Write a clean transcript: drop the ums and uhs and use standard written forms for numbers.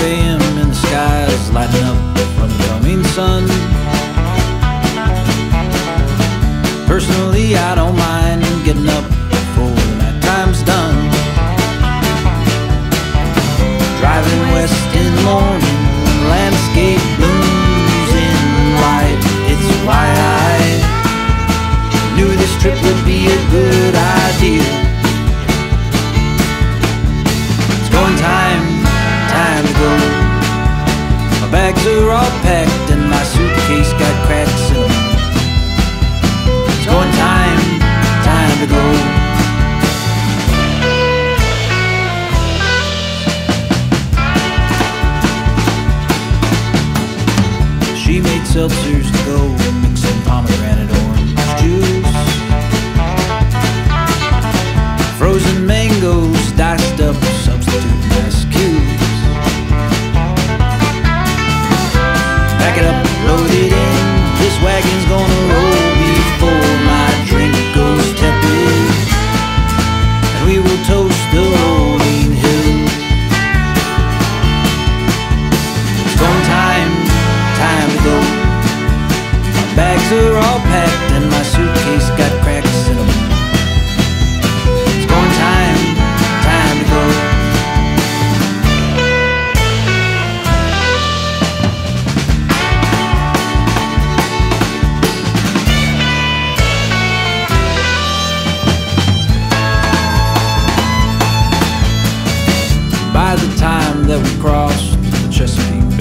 5 AM and the skies lighting up from the coming sun. Personally, I don't mind getting up before the night time's done. Driving west in the morning, landscape blooms in light. It's why I knew this trip would be a good idea. It's going time to go. My bags are all packed and my suitcase got cracks in them. It's going time to go. She made seltzers to go, mixing pomegranate orange juice, frozen mangoes diced up, substituting ice cubes. Pack it up, load it in. This wagon's gonna roll before my drink goes tepid, and we will toast the rolling hills. It's going time to go. My bags are all packed and my suitcase got cracks in them. It's going time to go. By the time that we crossed the Chesapeake